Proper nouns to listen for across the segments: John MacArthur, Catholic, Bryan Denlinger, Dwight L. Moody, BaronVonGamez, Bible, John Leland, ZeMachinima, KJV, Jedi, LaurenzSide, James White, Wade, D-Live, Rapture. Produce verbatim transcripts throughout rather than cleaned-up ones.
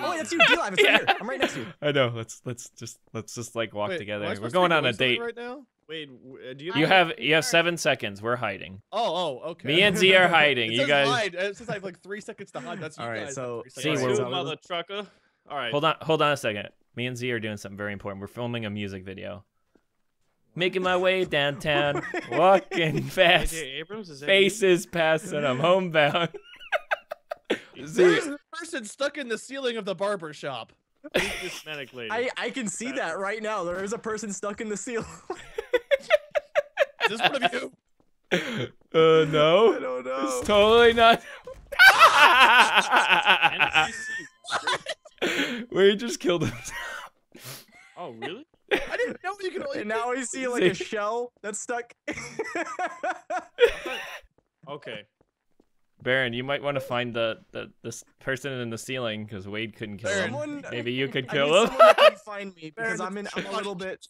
Oh, that's you. D-Live. It's yeah. right here. I'm right next to you. I know. Let's let's just let's just like walk Wait, together. We're going on a date right now. Wait, do you? Have you have you have seven seconds. We're hiding. Oh, oh, okay. Me and Z are hiding. You guys. Hide. It says I have like three seconds to hide. That's you all right. Guys. So see, we're mother trucker. All right. Hold on, hold on a second. Me and Z are doing something very important. We're filming a music video. Making my way downtown, walking fast. Abrams, is faces passing. I'm homebound. There's a person stuck in the ceiling of the barber shop. I I can see that right now. There is a person stuck in the ceiling. Is this one of you? Uh, no. I don't know. It's totally not. We just killed him. Oh, really? I didn't know you could only. And now I see like a shell that's stuck. Okay. Baron, you might want to find the, the this person in the ceiling because Wade couldn't kill Baron. him. Someone, Maybe you could kill I mean, him. Can find me because Baron, I'm in I'm a little bit.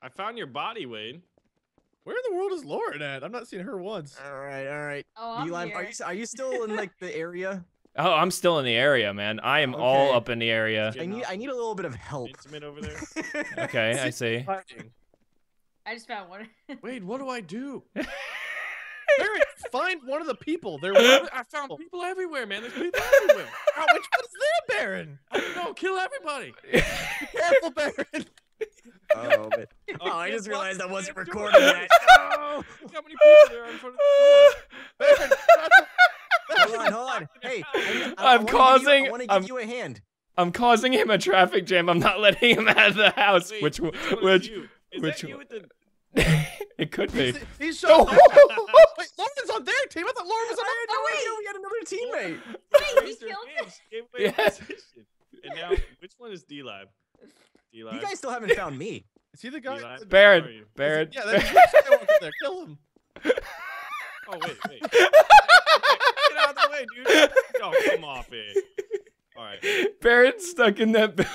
I found your body, Wade. Where in the world is Lauren at? I'm not seeing her once. All right, all right. Oh, Eli, are you are you still in like the area? Oh, I'm still in the area, man. I am okay. all up in the area. I need I need a little bit of help. Over there. Okay, I see. I just found one. Wade, what do I do? Barry, find one of the people. There, I found people everywhere, man. There's people everywhere. Oh, which one is that, Baron? I don't know. Kill everybody. Be careful, Baron. Oh, but... oh, I just realized I wasn't recording that. Oh, look how many people there are in front of the door. Baron, hold on, hold on. Hey, I, I, I'm I causing. I want to give I'm, you a hand. I'm causing him a traffic jam. I'm not letting him out of the house. Wait, which, which, which, you? Is which that you with the? It could be. He's, he's shot. Oh. Wait, Lauren's on their team. I thought Lauren was on our team. Oh, wait, we had another teammate. Wait, he killed us. Yes. And now, which one is D-Live? D-Live. You guys still haven't found me. Is he the guy? Baron. Baron. Baron. Yeah, there's Skywalker there. Kill him. Oh, wait, wait. Get out of the way, dude. Oh, come off it. All right. Baron's stuck in that building.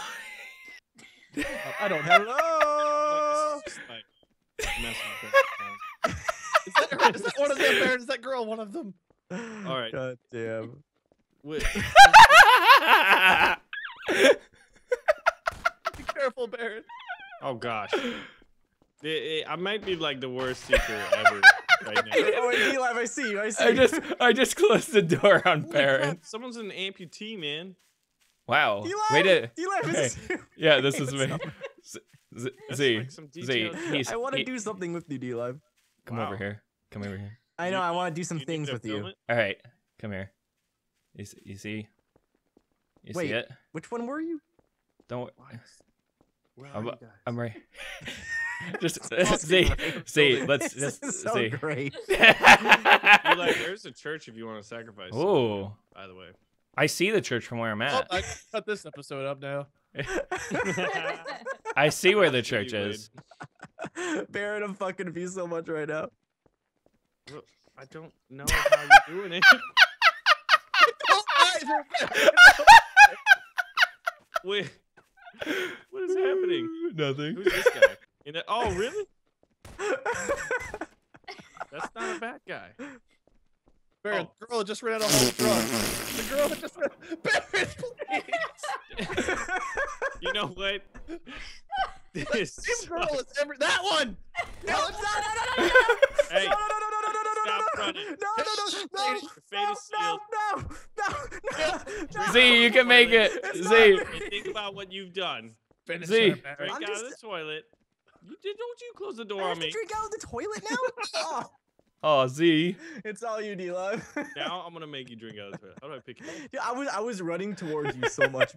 I don't have Hello. Like, is, that, is that one of them, Baron? Is that girl one of them? All right. God damn. Wait. Be careful, Baron. Oh gosh. It, it, I might be like the worst seeker ever right now. Oh, wait, Eli, I see you. I see. I just, I just closed the door on Holy Baron. Crap, someone's an amputee, man. Wow. Eli, we did. Eli, okay. This is you. Yeah, this is me. Z, Z, like Z he's, I want to he, do something with you, D-Live. Come wow. over here. Come over here. I know. I want to do some you things with you. It? All right, come here. You see? You see, you Wait, see it? Which one were you? Don't. Where I'm, you I'm right. Just see, see. Let's just this is so see. Great. Like, there's a church if you want to sacrifice. Oh. By the way, I see the church from where I'm at. Oh, I cut this episode up now. I see where the church is. Baron, I'm fucking confused so much right now. Well, I don't know how you're doing it. Wait, what is happening? Nothing. Who's this guy? In a, oh, really? That's not a bad guy. Baron, oh. girl just ran out of the truck. The girl just ran Baron, please. You know what? This same girl is every that one! No, no, no, no, no, no, no, hey, no, no, no, no, no, stop no, running. no, no, no, no, no, no, no, no, no, no, Z, you can make it. It's Z. Think about what you've done. Finish Z. Drink out of the toilet. You did don't you close the door I on have me. To drink out of the toilet now? Oh. Oh, Z. It's all you, D-Live. Now I'm gonna make you drink out of the toilet. How do I pick you up? Yeah, I was I was running towards you so much.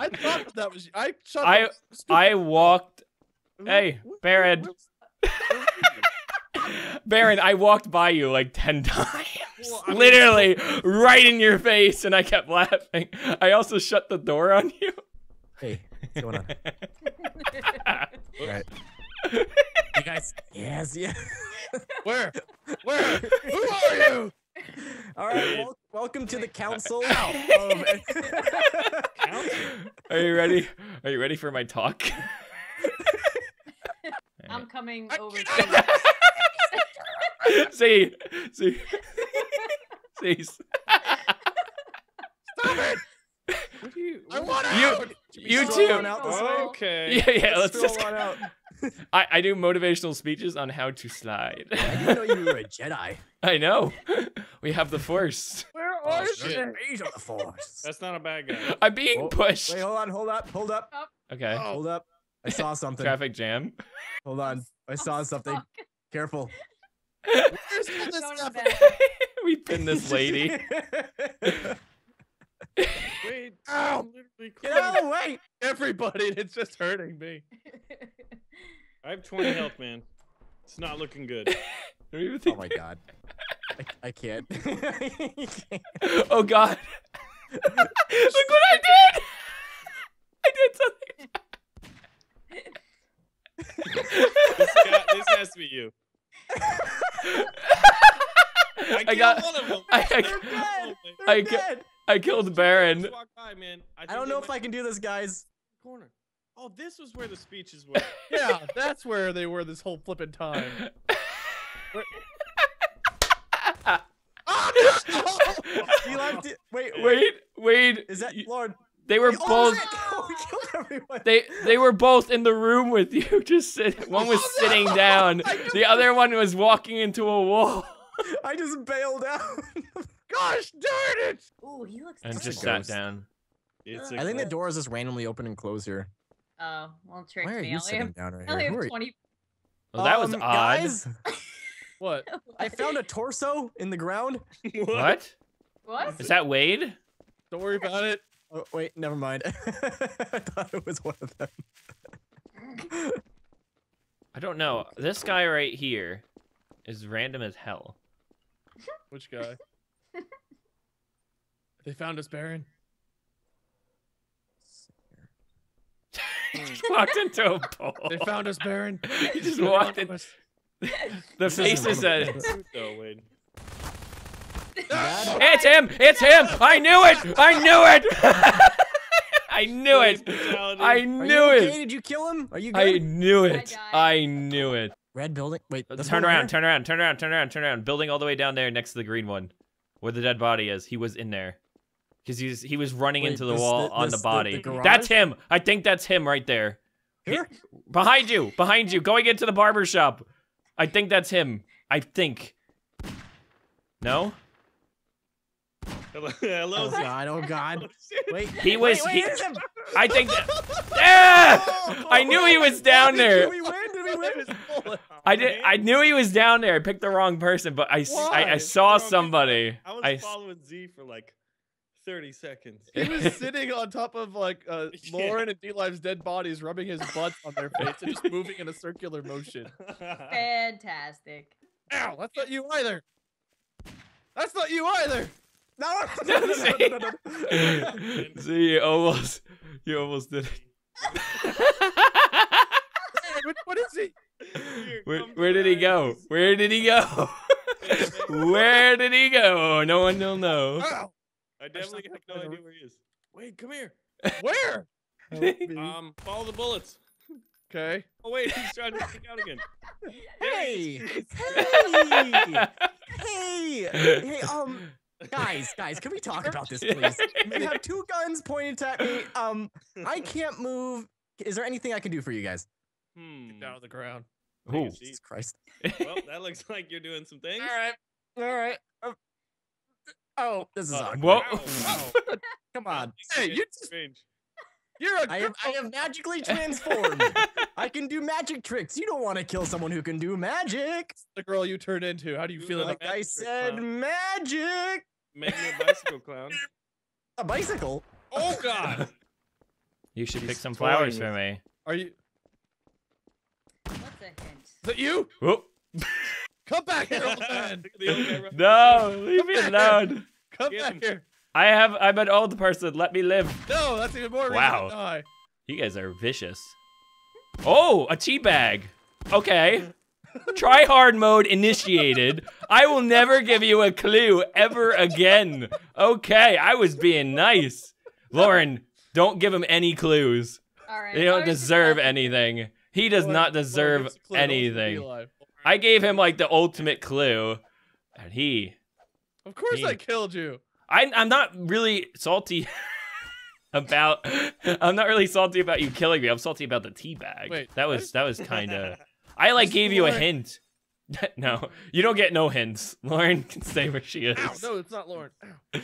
I thought that was you. I shot I I walked. Hey, Baron. Baron, I walked by you like ten times. Well, I mean, literally right in your face, and I kept laughing. I also shut the door on you. Hey, what's going on? All right. You guys, yes, yes. Where? Where? Who are you? All right, well, welcome to the council. um, are you ready? Are you ready for my talk? I'm coming I over to you. See, see, see. Stop it! you? I want out. You, you too. Out okay. Yeah, yeah. Let's, let's just. Out. I I do motivational speeches on how to slide. I didn't know you were a Jedi. I know. We have the Force. Where are you? He's on the Force. That's not a bad guy. I'm being oh, pushed. Wait, hold on, hold up, hold up. Okay. Oh. Hold up. I saw something. Traffic jam. Hold on. I saw something. Careful. Where's all this stuff? We pinned this lady. Wait. Ow. Get out of the way. Everybody, it's just hurting me. I have twenty health, man. It's not looking good. Oh my god. I, I can't. I can't. Oh god. Look what I did! I did something. This, guy, this has to be you. I, I got one of them. I, I, They're dead. They're I, dead. I, I killed Baron. By, man. I, I don't know if might... I can do this, guys. Corner. Oh, this was where the speeches were. Yeah, that's where they were this whole flippin' time. Oh, no! Oh. Wait, wait, wait. Is that Lord? They were oh, both. We killed everyone. They they were both in the room with you. Just sit, one was oh, no. sitting down. Just, the other one was walking into a wall. I just bailed out. Gosh darn it! Ooh, he looks. And just sat down. It's I think ghost. The doors just randomly open and close here. Oh, uh, well, trick me. Why are you sitting down right here? I only have twenty. Well, that was um, odd. Guys? What? I found a torso in the ground. What? What? Is that Wade? Don't worry about it. Oh, wait, never mind. I thought it was one of them. I don't know. This guy right here is random as hell. Which guy? They found us, Baron. Just walked into a bowl. They found us, Baron. He just walked in. The face is a... It's him! It's him! I knew it! I knew it! I knew it! I knew it! Did you kill him? Are you good? I knew it! I knew it! Red building? Wait, turn around! Turn around! Turn around! Turn around! Turn around! Building all the way down there next to the green one, where the dead body is. He was in there, because he's he was running into the wall on the body. That's him! I think that's him right there. Here? Behind you! Behind you! Going into the barber shop. I think that's him. I think. No. Hello, hello. Oh god, oh god. Oh, wait, he was. Wait, wait, he, I think. That, ah! I knew he was down there. Did we win? Did we win? I did. I knew he was down there. I picked the wrong person, but I, I, I saw somebody. I was I, following Z for like thirty seconds. He was sitting on top of like uh, Lauren yeah. and D-Live's dead bodies, rubbing his butts on their face and just moving in a circular motion. Fantastic. Ow! That's not you either. That's not you either. No, no, no, no, no, no, no. See, you almost, you almost did it. What, what is he? Where, where did he go? Where did he go? Where did he go? No one will know. Ow. I definitely have no idea where he is. Wait, come here. Where? Um, follow the bullets. Okay. Oh wait, he's trying to kick out again. Hey, hey, hey, hey, um. Guys, guys, can we talk about this, please? We have two guns pointed at me. Um, I can't move. Is there anything I can do for you guys? Hmm. Get down on the ground. Oh, Jesus Christ. Well, that looks like you're doing some things. All right. All right. Uh, oh, this is uh, awkward. Whoa. Oh, wow. Come on. Hey, you just... You're a I, have, I have magically transformed. I can do magic tricks. You don't want to kill someone who can do magic. The girl you turned into. How do you, you feel? Like I said, clown. Magic. Maybe a bicycle clown. A bicycle? Oh god. You should She's pick some flowers for me. Are you? What's a hint? Is that you? Whoop. Come back here, old man. No, leave me alone. Come Get back him. Here. I have, I'm an old person, let me live. No, that's even more wow. reason to die. You guys are vicious. Oh, a tea bag. Okay. Try hard mode initiated. I will never give you a clue ever again. Okay, I was being nice. Lauren, don't give him any clues. All right, they don't deserve anything. He does Lauren, not deserve anything. I gave him like the ultimate clue. And he. Of course he, I killed you. I, I'm not really salty. about I'm not really salty about you killing me. I'm salty about the tea bag. Wait, that was that was kind of I like gave you a hint. No, you don't get no hints. Lauren can stay where she is. Ow, no, it's not Lauren. Ow.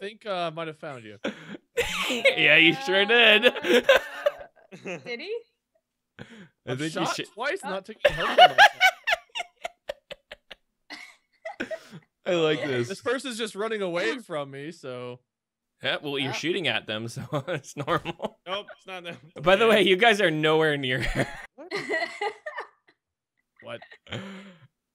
I think uh, I might have found you. Yeah, you sure did. Did he? I think shot he sh twice, uh not taking help. I like this. This person's just running away from me, so. Yeah, well, you're shooting at them, so it's normal. Nope, it's not them. By the way, you guys are nowhere near her. What? What?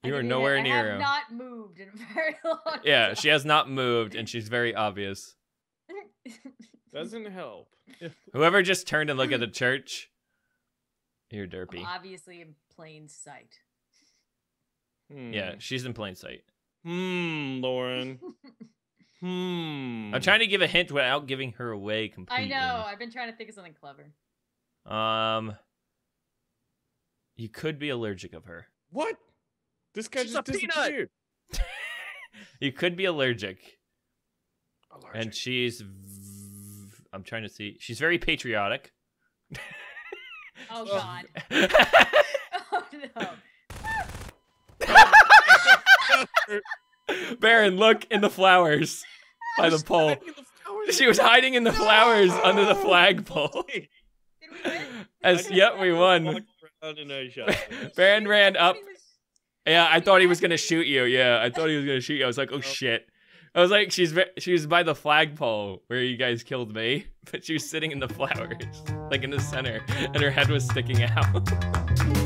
You I are nowhere near her. I have not moved in a very long time. Yeah, she has not moved, and she's very obvious. Doesn't help. Whoever just turned and looked at the church, you're derpy. I'm obviously in plain sight. Hmm. Yeah, she's in plain sight. Hmm, Lauren. Hmm. I'm trying to give a hint without giving her away completely. I know. I've been trying to think of something clever. Um, you could be allergic of her. What? This guy She's just disappeared. You could be allergic. Allergic. And she's... V I'm trying to see. She's very patriotic. Oh, God. Oh, no. Baron, look in the flowers by the pole. She was hiding in the flowers no! under the flagpole. Did we win? As, yep, we won. Baron ran up. Yeah, I thought he was gonna shoot you. Yeah, I thought he was gonna shoot you. I was like, oh shit. I was like, she's she was by the flagpole where you guys killed me, but she was sitting in the flowers, like in the center, and her head was sticking out.